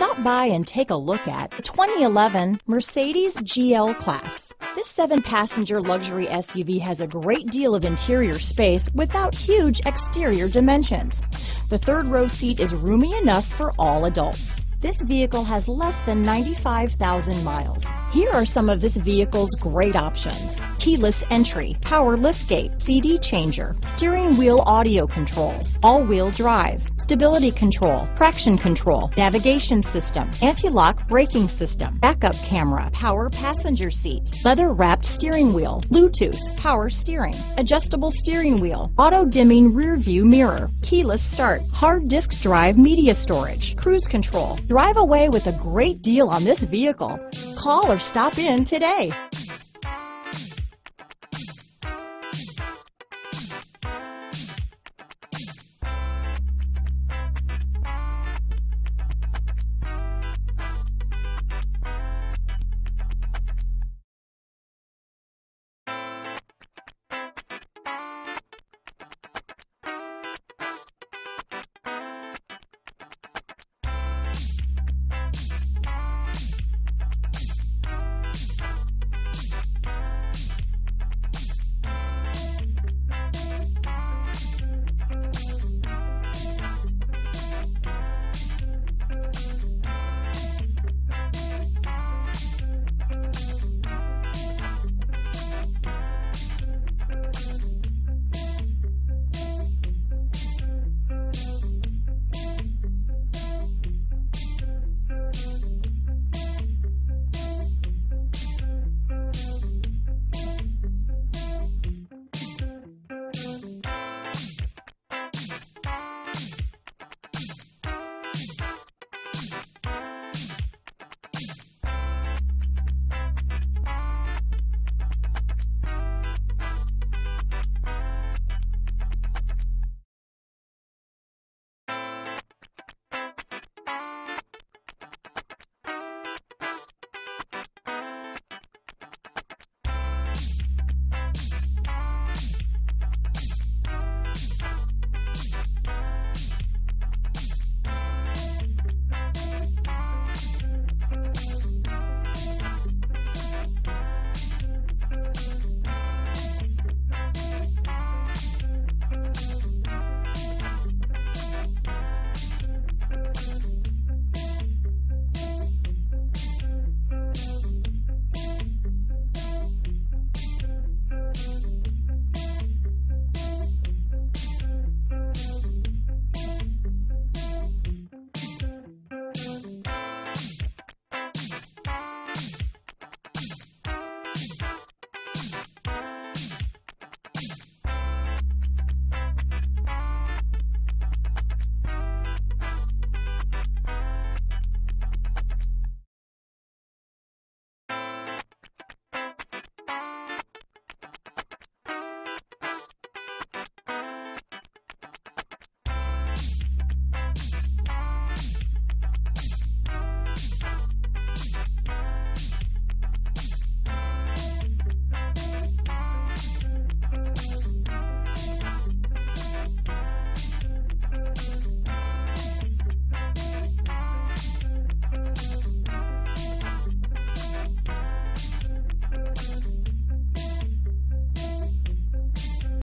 Stop by and take a look at the 2011 Mercedes GL-Class. This 7-passenger luxury SUV has a great deal of interior space without huge exterior dimensions. The third-row seat is roomy enough for all adults. This vehicle has less than 95,000 miles. Here are some of this vehicle's great options: keyless entry, power liftgate, CD changer, steering wheel audio controls, all-wheel drive, stability control, traction control, navigation system, anti-lock braking system, backup camera, power passenger seat, leather-wrapped steering wheel, Bluetooth, power steering, adjustable steering wheel, auto-dimming rear-view mirror, keyless start, hard disk drive media storage, cruise control. Drive away with a great deal on this vehicle. Call or stop in today.